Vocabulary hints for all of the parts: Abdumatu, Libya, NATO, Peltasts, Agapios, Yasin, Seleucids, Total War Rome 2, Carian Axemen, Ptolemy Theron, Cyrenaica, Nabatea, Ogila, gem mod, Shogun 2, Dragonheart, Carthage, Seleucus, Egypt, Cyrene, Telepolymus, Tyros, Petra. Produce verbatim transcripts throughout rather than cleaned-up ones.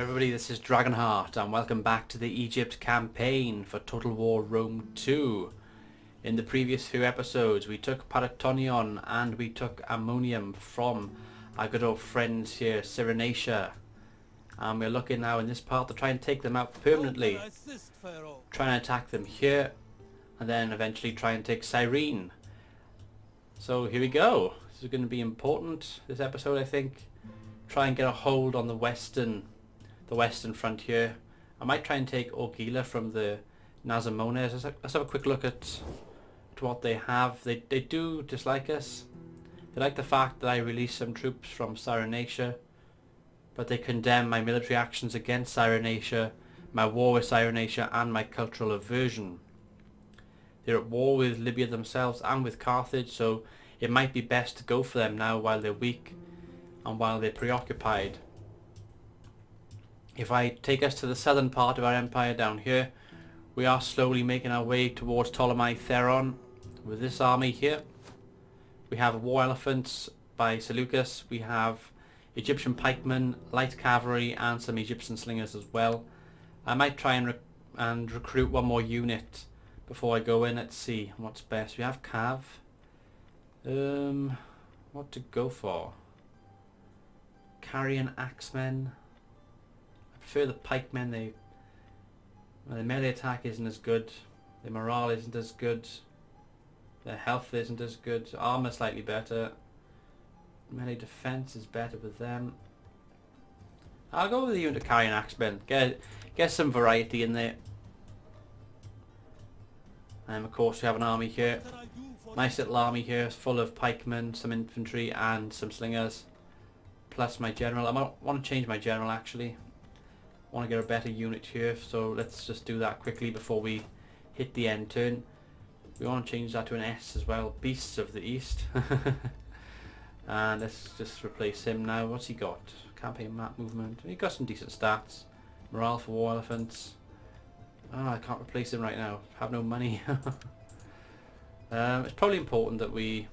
everybody, this is Dragonheart and welcome back to the Egypt campaign for Total War Rome two. In the previous few episodes we took Paratonion and we took Ammonium from our good old friends here, Cyrenaica. And we're looking now in this part to try and take them out permanently. Try and attack them here and then eventually try and take Cyrene. So here we go. This is going to be important, this episode I think. Try and get a hold on the western the western frontier. I might try and take Ogila from the Nazamones. Let's have, let's have a quick look at, at what they have. They, they do dislike us. They like the fact that I released some troops from Cyrenaica, but they condemn my military actions against Cyrenaica, my war with Cyrenaica, and my cultural aversion. They're at war with Libya themselves and with Carthage, so it might be best to go for them now while they're weak and while they're preoccupied. If I take us to the southern part of our empire down here, we are slowly making our way towards Ptolemy Theron with this army here. We have war elephants by Seleucus, we have Egyptian pikemen, light cavalry and some Egyptian slingers as well. I might try and, rec and recruit one more unit before I go in. Let's see what's best. We have Cav. Um, what to go for? Carian Axemen. I prefer the pikemen. They, well, their melee attack isn't as good. Their morale isn't as good. Their health isn't as good. Armor slightly better. Melee defense is better with them. I'll go with the unit of Carian Axemen. Get get some variety in there. And of course we have an army here. Nice little army here, full of pikemen, some infantry, and some slingers. Plus my general. I might want to change my general actually. I want to get a better unit here, so let's just do that quickly before we hit the end turn. We want to change that to an S as well. Beasts of the East. And let's just replace him now. What's he got? Campaign map movement. He got some decent stats. Morale for war elephants. Oh, I can't replace him right now. I have no money. um, it's probably important that we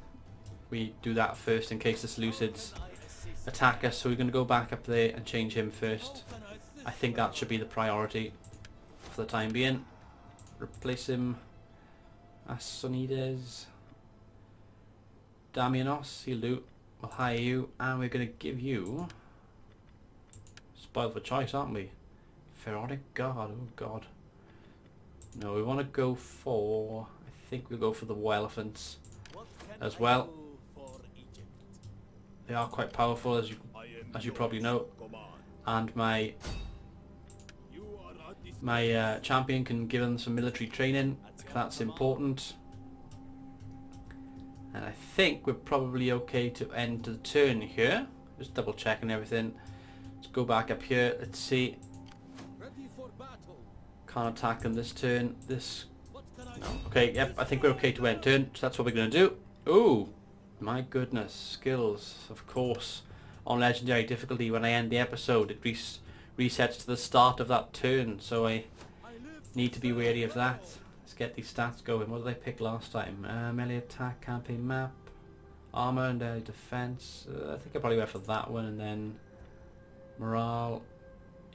we do that first in case the Seleucids attack us, so we're going to go back up there and change him first. I think that should be the priority for the time being. Replace him as Sonides. Damianos, he'll do. We'll hire you, and we're going to give you spoiled for choice, aren't we? Pharaonic guard, oh god. No, we want to go for, I think we'll go for the war elephants as well. They are quite powerful, as you as you probably know, and my my uh, champion can give them some military training. That's important. And I think we're probably okay to end the turn here. Just double checking everything. Let's go back up here. Let's see. Can't attack them this turn. This. No. Okay. Yep. I think we're okay to end turn. So that's what we're gonna do. Ooh. My goodness, skills, of course, on legendary difficulty. When I end the episode, it res resets to the start of that turn, so I need to be wary of that. Let's get these stats going. What did I pick last time? Uh, melee attack, campaign map, armor and uh, defense. Uh, I think I probably went for that one, and then morale,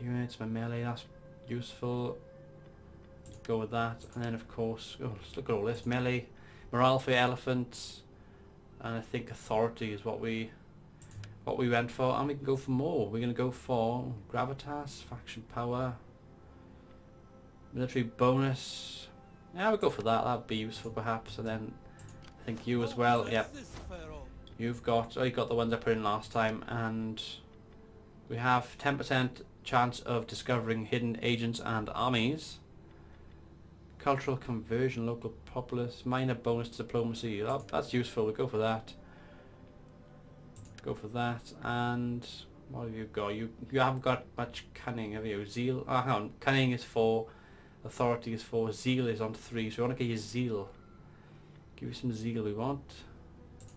units, my melee, that's useful. Go with that, and then of course, oh, let's look at all this. Melee, morale for elephants. And I think authority is what we what we went for, and we can go for more. We're going to go for gravitas, faction power, military bonus. Yeah, we'll go for that. That'll be useful perhaps. And then I think you as well. Yep. You've got oh, you got the ones I put in last time, and we have ten percent chance of discovering hidden agents and armies. Cultural conversion, local populace, minor bonus to diplomacy. Oh, that's useful. We'll go for that. Go for that. And what have you got? You you haven't got much cunning, have you? Zeal. Ah, oh, hang on. Cunning is four. Authority is four. Zeal is on three. So we want to get you zeal. Give you some zeal. We want.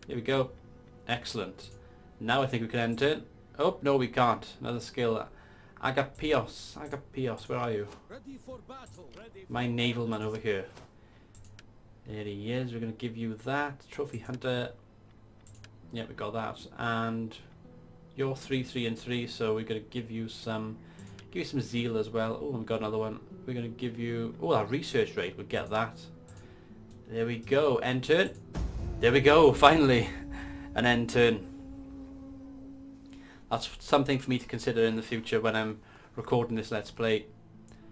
Here we go. Excellent. Now I think we can end it. Oh no, we can't. Another skill. Agapios, Agapios, where are you? Ready for battle. Ready for my naval man over here. There he is. We're going to give you that. Trophy hunter. Yeah, we got that. And you're three, three, and three, so we're going to give you some Give you some zeal as well. Oh, I've got another one. We're going to give you... Oh, our research rate. We'll get that. There we go. End turn. There we go. Finally. An end turn. That's something for me to consider in the future when I'm recording this Let's Play.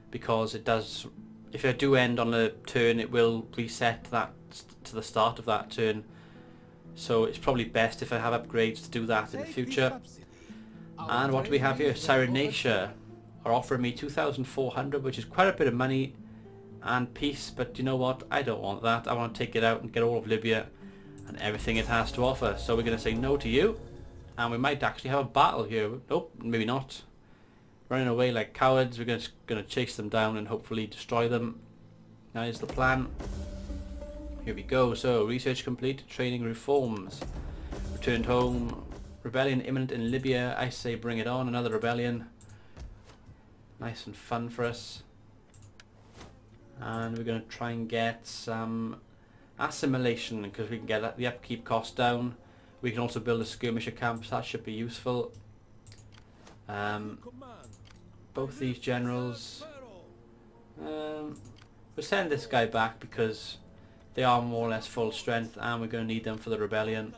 Because it does... If I do end on a turn, it will reset that to the start of that turn. So it's probably best if I have upgrades to do that in the future. And what do we have here? Cyrenaica are offering me two thousand four hundred, which is quite a bit of money and peace, but you know what? I don't want that. I want to take it out and get all of Libya and everything it has to offer. So we're going to say no to you, and we might actually have a battle here. Nope, maybe not. Running away like cowards. We're just going to chase them down and hopefully destroy them. That is the plan. Here we go. So, research complete, training reforms. Returned home. Rebellion imminent in Libya. I say bring it on, another rebellion. Nice and fun for us. And we're going to try and get some assimilation because we can get the upkeep cost down. We can also build a skirmisher camp, so that should be useful. Um, both these generals. Um, we'll send this guy back because they are more or less full strength and we're going to need them for the rebellion.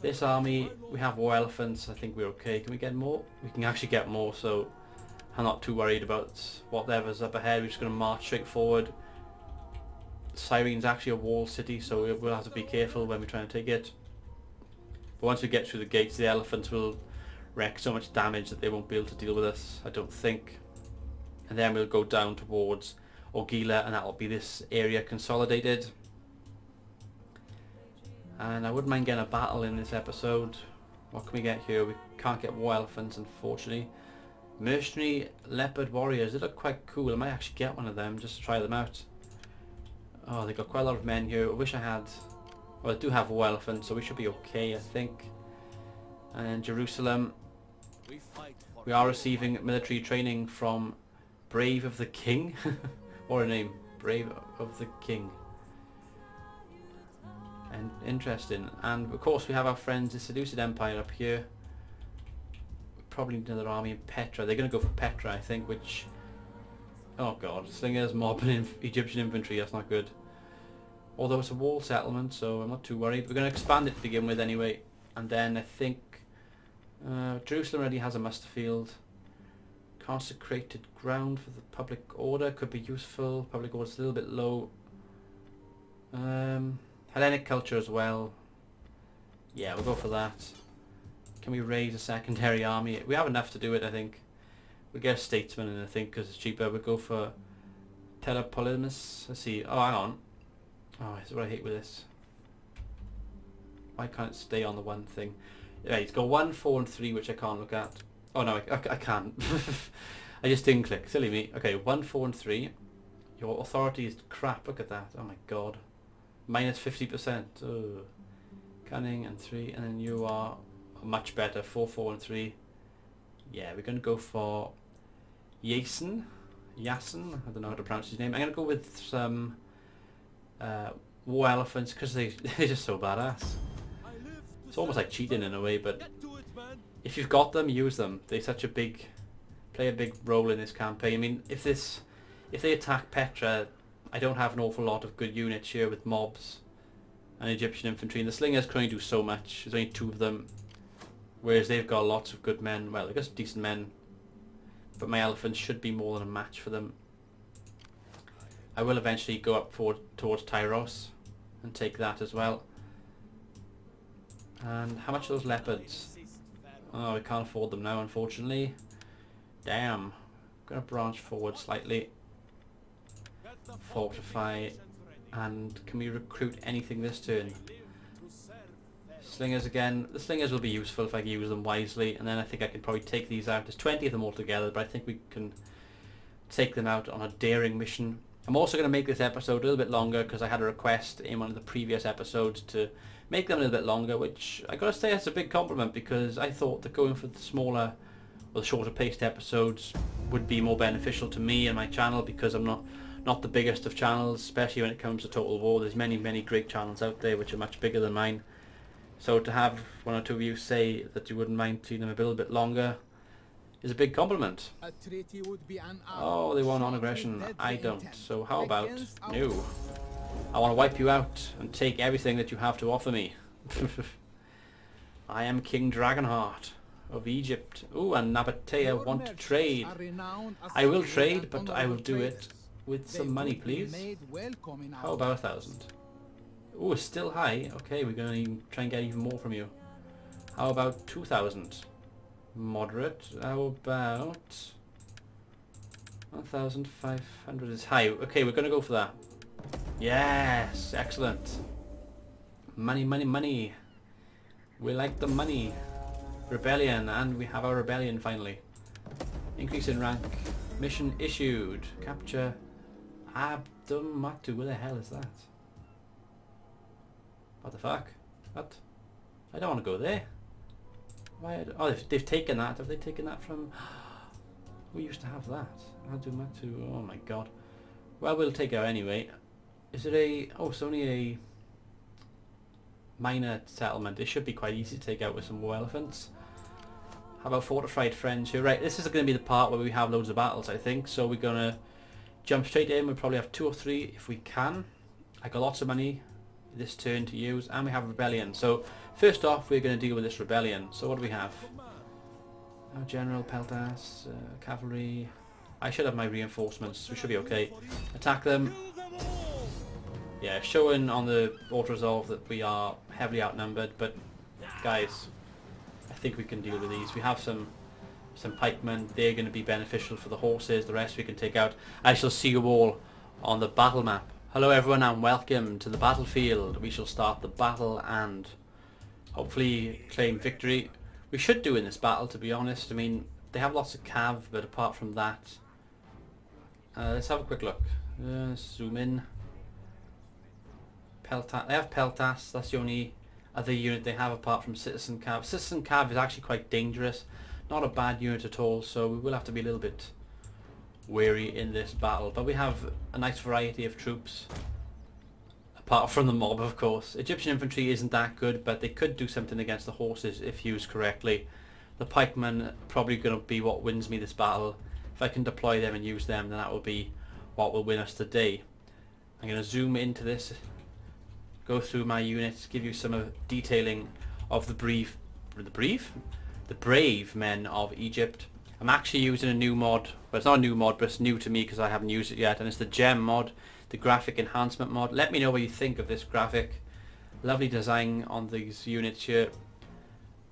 This army, we have war elephants, I think we're okay. Can we get more? We can actually get more, so I'm not too worried about whatever's up ahead. We're just going to march straight forward. Cyrene's actually a wall city, so we'll have to be careful when we try and take it. But once we get through the gates, the elephants will wreak so much damage that they won't be able to deal with us, I don't think. And then we'll go down towards Ogila, and that'll be this area consolidated. And I wouldn't mind getting a battle in this episode. What can we get here? We can't get war elephants, unfortunately. Mercenary leopard warriors. They look quite cool. I might actually get one of them just to try them out. Oh, they've got quite a lot of men here. I wish I had... Well, I do have war elephants, so we should be okay, I think. And Jerusalem. We are receiving military training from Brave of the King. What a name. Brave of the King. And interesting. And of course we have our friends the Seleucid Empire up here. We probably need another army in Petra. They're going to go for Petra, I think, which... Oh god, slingers, mob and Egyptian infantry, that's not good. Although it's a wall settlement, so I'm not too worried. We're going to expand it to begin with anyway. And then I think... Uh, Jerusalem already has a muster field. Consecrated ground for the public order could be useful. Public order's a little bit low. Um... Hellenic culture as well. Yeah, we'll go for that. Can we raise a secondary army? We have enough to do it, I think. We'll get a statesman in, I think, because it's cheaper. We'll go for Telepolymus. Let's see. Oh, hang on. Oh, this is what I hate with this. Why can't it stay on the one thing? Right, it's got one, four, and three, which I can't look at. Oh, no, I, I, I can't. I just didn't click. Silly me. Okay, one, four, and three. Your authority is crap. Look at that. Oh, my God. Minus fifty percent. Oh. Cunning and three. And then you are much better. four, four and three. Yeah, we're going to go for Yasin. Yasin. I don't know how to pronounce his name. I'm going to go with some uh, war elephants because they, they're just so badass. It's almost like cheating in a way, but if you've got them, use them. They such a big, play a big role in this campaign. I mean, if this, if they attack Petra, I don't have an awful lot of good units here with mobs and Egyptian infantry, and the slingers can only do so much. There's only two of them, whereas they've got lots of good men. Well, I guess decent men, but my elephants should be more than a match for them. I will eventually go up for, towards Tyros and take that as well. And how much are those leopards? Oh, we can't afford them now, unfortunately. Damn. I'm going to branch forward slightly. Fortify. And can we recruit anything this turn? Slingers again. The slingers will be useful if I use them wisely, and then I think I can probably take these out. There's twenty of them altogether, but I think we can take them out on a daring mission. I'm also going to make this episode a little bit longer because I had a request in one of the previous episodes to make them a little bit longer, which I gotta say that's a big compliment because I thought that going for the smaller or the shorter paced episodes would be more beneficial to me and my channel, because I'm not Not the biggest of channels, especially when it comes to Total War. There's many, many great channels out there which are much bigger than mine. So to have one or two of you say that you wouldn't mind seeing them a little bit longer is a big compliment. Oh, they want non-aggression. I don't. So how about no? I want to wipe you out and take everything that you have to offer me. I am King Dragonheart of Egypt. Ooh, and Nabatea want to trade. I will trade, but I will do it with some money, please. How about a thousand? Ooh, it's still high. Okay, we're going to try and get even more from you. How about two thousand? Moderate. How about one thousand five hundred is high. Okay, we're going to go for that. Yes, excellent. Money, money, money. We like the money. Rebellion, and we have our rebellion finally. Increase in rank. Mission issued. Capture Abdumatu. Where the hell is that? What the fuck? What? I don't want to go there. Why? Oh, they've, they've taken that. Have they taken that from... We used to have that. Abdumatu. Oh my god. Well, we'll take her anyway. Is it a... Oh, it's only a... minor settlement. It should be quite easy to take out with some war elephants. How about fortified friends here? Right, this is going to be the part where we have loads of battles, I think. So we're going to jump straight in. We'll probably have two or three if we can. I got lots of money this turn to use. And we have rebellion. So first off, we're going to deal with this rebellion. So what do we have? Oh, General, Peltasts, uh, cavalry. I should have my reinforcements. We should be okay. Attack them. Yeah, showing on the auto-resolve that we are heavily outnumbered. But guys... I think we can deal with these. We have some some pikemen. They're going to be beneficial for the horses. The rest we can take out. I shall see you all on the battle map. Hello everyone and welcome to the battlefield. We shall start the battle and hopefully claim victory. We should do in this battle, to be honest. I mean, they have lots of cav, but apart from that... Uh, let's have a quick look. Uh, let's zoom in. Pelta they have Peltasts. That's the only... other unit they have apart from Citizen Cav. Citizen Cav is actually quite dangerous. Not a bad unit at all, so we will have to be a little bit wary in this battle. But we have a nice variety of troops. Apart from the mob, of course. Egyptian infantry isn't that good, but they could do something against the horses if used correctly. The pikemen probably going to be what wins me this battle. If I can deploy them and use them, then that will be what will win us today. I'm going to zoom into this. Go through my units, give you some of detailing of the brief, the brief, the brave men of Egypt. I'm actually using a new mod, well, it's not a new mod, but it's new to me because I haven't used it yet, and it's the gem mod, the graphic enhancement mod. Let me know what you think of this graphic. Lovely design on these units here.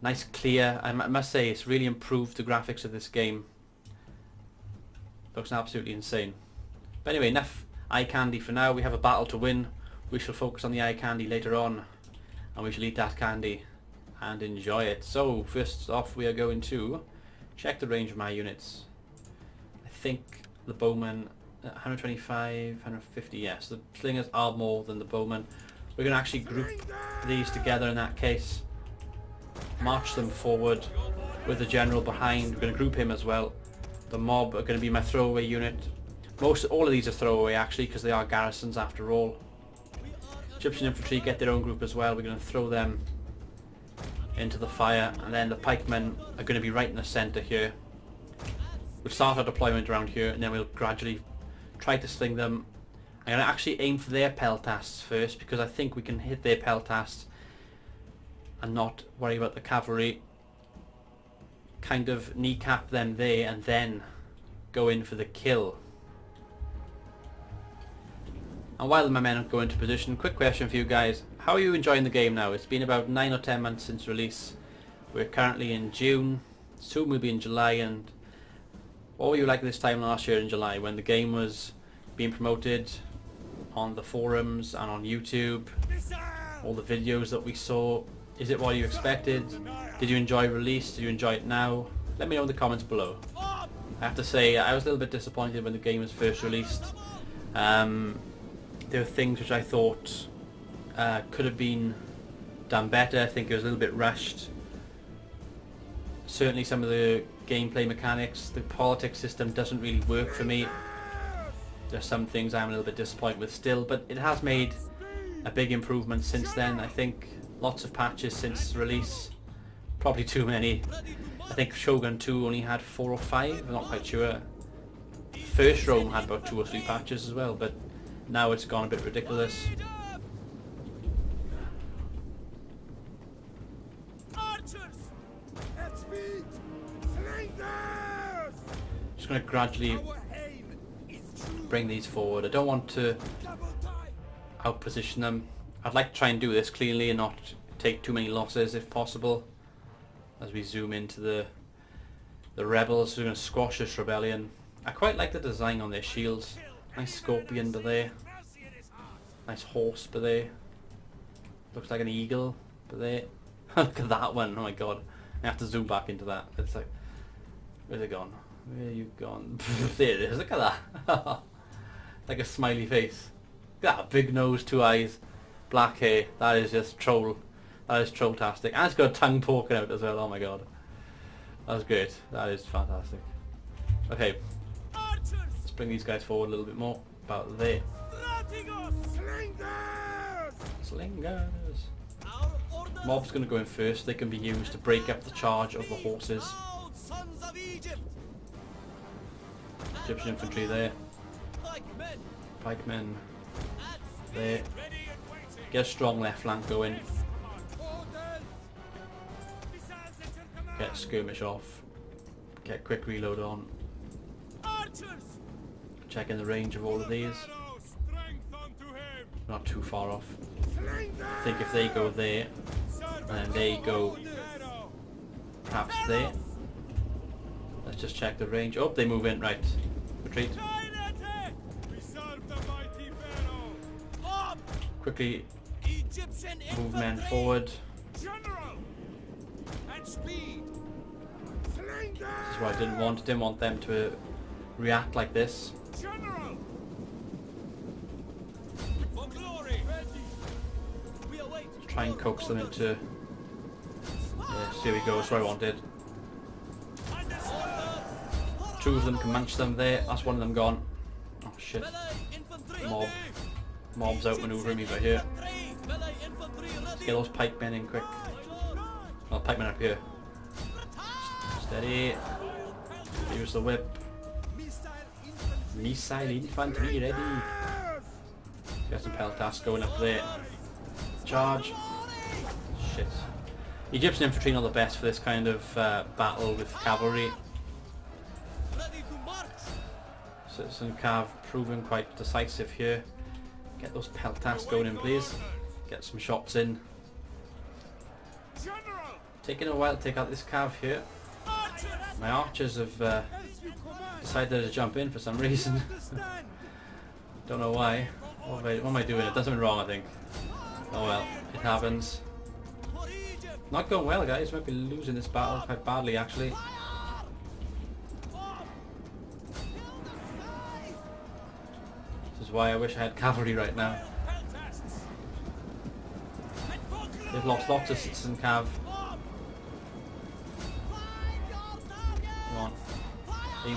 Nice clear. I must say it's really improved the graphics of this game. Looks absolutely insane. But anyway, enough eye candy for now. We have a battle to win. We shall focus on the eye candy later on, and we shall eat that candy and enjoy it. So first off, we are going to check the range of my units. I think the bowmen, one twenty-five, one fifty, yes. The slingers are more than the bowmen. We're going to actually group these together in that case. March them forward with the general behind. We're going to group him as well. The mob are going to be my throwaway unit. Most, all of these are throwaway actually, because they are garrisons after all. Egyptian infantry get their own group as well. We're going to throw them into the fire, and then the pikemen are going to be right in the centre here. We'll start our deployment around here, and then we'll gradually try to sling them. I'm going to actually aim for their peltasts first, because I think we can hit their peltasts and not worry about the cavalry. Kind of kneecap them there, and then go in for the kill. And while my men go into position, quick question for you guys. How are you enjoying the game now? It's been about nine or ten months since release. We're currently in June. Soon we'll be in July. And what were you like this time last year in July when the game was being promoted on the forums and on YouTube? All the videos that we saw. Is it what you expected? Did you enjoy release? Did you enjoy it now? Let me know in the comments below. I have to say, I was a little bit disappointed when the game was first released. Um... There were things which I thought uh, could have been done better. I think it was a little bit rushed. Certainly some of the gameplay mechanics, the politics system doesn't really work for me. There's some things I'm a little bit disappointed with still, but it has made a big improvement since then. I think lots of patches since release, probably too many. I think Shogun two only had four or five, I'm not quite sure. First Rome had about two or three patches as well, but now it's gone a bit ridiculous. Just going to gradually bring these forward. I don't want to outposition them. I'd like to try and do this cleanly and not take too many losses if possible. As we zoom into the the rebels, we're going to squash this rebellion. I quite like the design on their shields. Nice scorpion by there. Nice horse by there. Looks like an eagle by there. Look at that one, oh my god. I have to zoom back into that. It's like, where's it gone? Where you gone? There it is, look at that. Like a smiley face. Look at that, big nose, two eyes, black hair. That is just troll. That is troll-tastic. And it's got a tongue poking out as well, oh my god. That's great. That is fantastic. Okay. Let's bring these guys forward a little bit more. About there. Slingers! Slingers! Mob's going to go in first. They can be used to break up the charge of the horses. Egyptian infantry there. Pikemen. There. Get a strong left flank going. Get skirmish off, get quick reload on, checking the range of all of these, not too far off. I think if they go there, and they go perhaps there, let's just check the range. Oh, they move in, right, retreat. Quickly move men forward. This is why I didn't want didn't want them to uh, react like this. General. For glory. We await. Try and coax them into. Uh, here we go. That's what I wanted. Two of them can munch them there. That's one of them gone. Oh shit! Mob, mobs outmaneuvering me by here. Let's get those pikemen in quick. Well, pikemen up here. Steady. Use the whip. Missile infantry ready. Got some Peltasts going up there. Charge. Shit. Egyptian infantry not the best for this kind of uh, battle with cavalry. Citizen Cav proven quite decisive here. Get those Peltasts going in, please. Get some shots in. Taking a while to take out this Cav here. My archers have uh, decided to jump in for some reason. Don't know why. What am, I, what am I doing? I've done something wrong, I think. Oh well, it happens. Not going well, guys. Might be losing this battle quite badly, actually. This is why I wish I had cavalry right now. They've lost lots of citizen cav.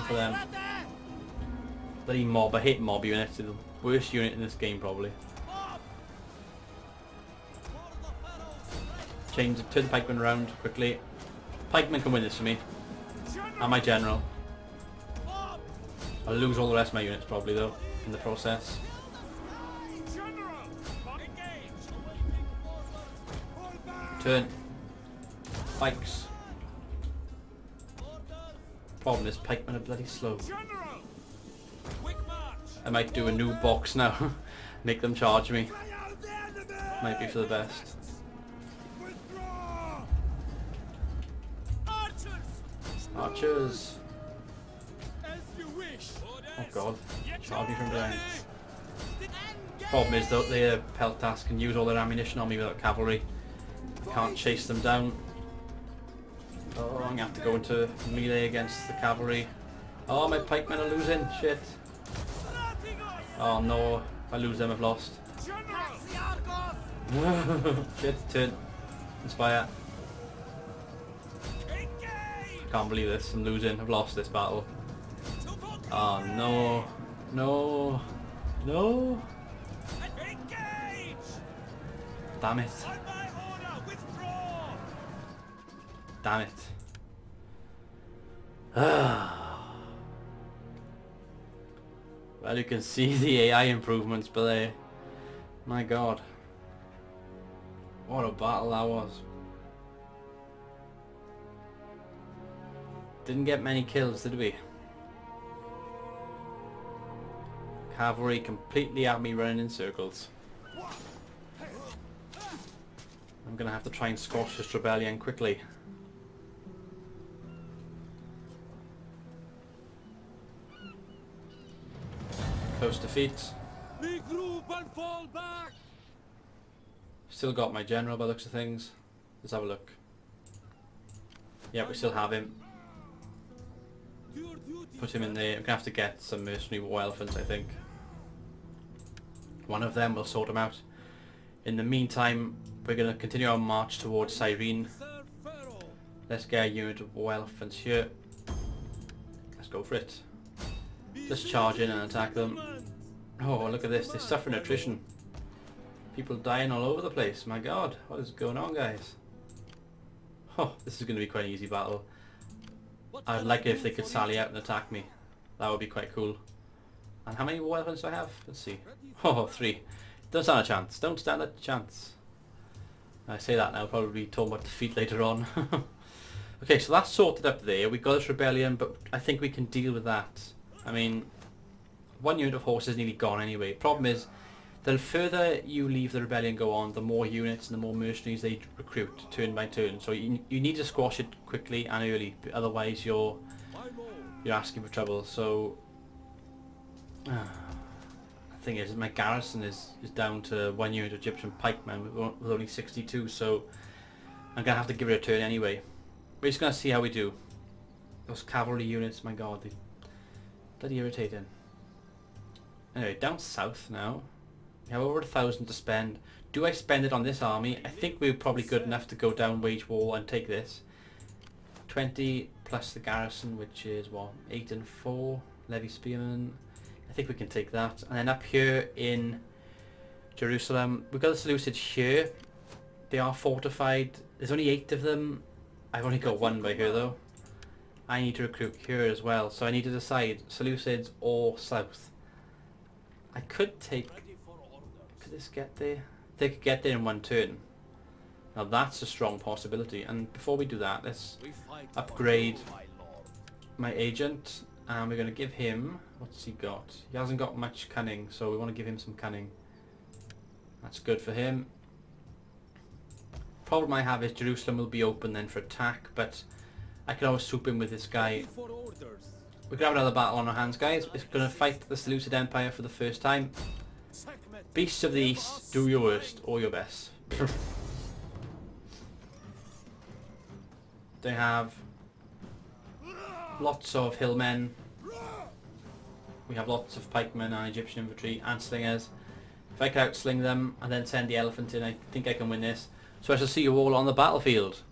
For them. Bloody mob. I hate mob units. They're the worst unit in this game probably. Change it, turn the pikemen around quickly. Pikemen can win this for me. And my general. I'll lose all the rest of my units probably though in the process. Turn. Pikes. Problem is, pikemen are bloody slow. I might do a new box now. Make them charge me. Might be for the best. Archers! Oh god, charge me from behind. Problem is though, the uh, Peltasts can use all their ammunition on me without cavalry. Can't chase them down. Oh, I'm going to have to go into melee against the cavalry. Oh, my pikemen are losing. Shit. Oh no, if I lose them, I've lost. Shit, turn. Inspire. I can't believe this. I'm losing. I've lost this battle. Oh no. No. No. Damn it. Damn it. Well, you can see the A I improvements, but they... My god. What a battle that was. Didn't get many kills, did we? Cavalry completely at me running in circles. I'm gonna have to try and squash this rebellion quickly. Close defeat. Regroup and fall back. Still got my general by the looks of things. Let's have a look. Yeah, we still have him. Put him in there. I'm gonna have to get some mercenary war elephants, I think. One of them will sort him out. In the meantime, we're gonna continue our march towards Cyrene. Let's get a unit of war elephants here. Let's go for it. Just charge in and attack them. Oh, look at this. They're suffering attrition. People dying all over the place. My god, what is going on, guys? Oh, this is going to be quite an easy battle. I'd like it if they could sally out and attack me. That would be quite cool. And how many war elephants do I have? Let's see. Oh, three. Don't stand a chance. Don't stand a chance. I say that now. I'll probably be told what to defeat later on. Okay, so that's sorted up there. We got this rebellion, but I think we can deal with that. I mean, one unit of horse is nearly gone anyway. Problem is, the further you leave the rebellion go on, the more units and the more mercenaries they recruit, turn by turn. So you, you need to squash it quickly and early, otherwise you're you're asking for trouble. So uh, the thing is, my garrison is is down to one unit of Egyptian pikemen with only sixty-two. So I'm gonna have to give it a turn anyway. We're just gonna see how we do. Those cavalry units, my god. They, bloody irritating. Anyway, down south now. We have over a thousand to spend. Do I spend it on this army? I think we're probably good enough to go down wage war and take this. twenty plus the garrison, which is what? eight and four. Levy Spearman. I think we can take that. And then up here in Jerusalem, we've got the Seleucids here. They are fortified. There's only eight of them. I've only got one by here though. I need to recruit here as well, so I need to decide Seleucids or South. I could take... Could this get there? They could get there in one turn. Now that's a strong possibility, and before we do that, let's upgrade my agent, and we're going to give him... What's he got? He hasn't got much cunning, so we want to give him some cunning. That's good for him. Problem I have is Jerusalem will be open then for attack, but... I can always swoop in with this guy. We could have another battle on our hands, guys. It's going to fight the Seleucid Empire for the first time. Beasts of the East, do your worst or your best. They have lots of hillmen. We have lots of pikemen and Egyptian infantry and slingers. If I can outsling them and then send the elephant in, I think I can win this. So I shall see you all on the battlefield.